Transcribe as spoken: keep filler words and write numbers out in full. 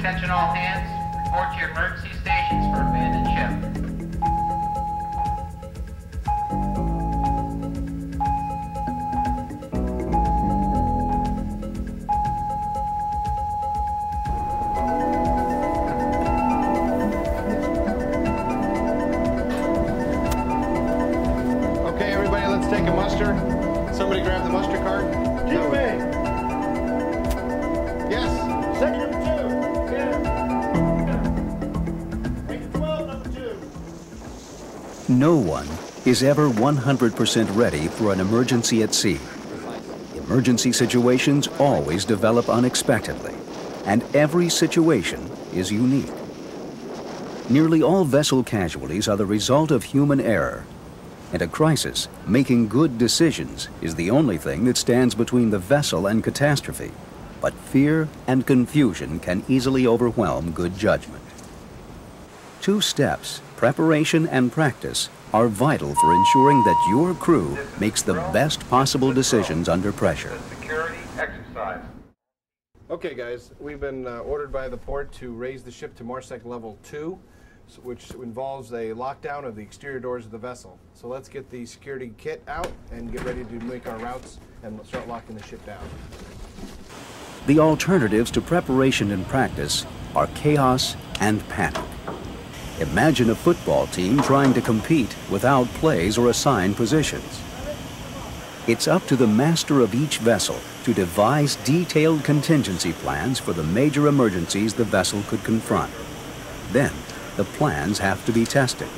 Attention all hands, report to your emergency stations for abandoned ship. Okay, everybody, let's take a muster. Somebody grab the muster card. Keep me. Yes. Second. No one is ever one hundred percent ready for an emergency at sea. Emergency situations always develop unexpectedly, and every situation is unique. Nearly all vessel casualties are the result of human error, and at a crisis, making good decisions is the only thing that stands between the vessel and catastrophe. But fear and confusion can easily overwhelm good judgment. Two steps, preparation and practice, are vital for ensuring that your crew makes the best possible decisions under pressure. Security exercise. Okay, guys, we've been uh, ordered by the port to raise the ship to MARSEC level two, which involves a lockdown of the exterior doors of the vessel. So let's get the security kit out and get ready to make our routes and start locking the ship down. The alternatives to preparation and practice are chaos and panic. Imagine a football team trying to compete without plays or assigned positions. It's up to the master of each vessel to devise detailed contingency plans for the major emergencies the vessel could confront. Then, the plans have to be tested.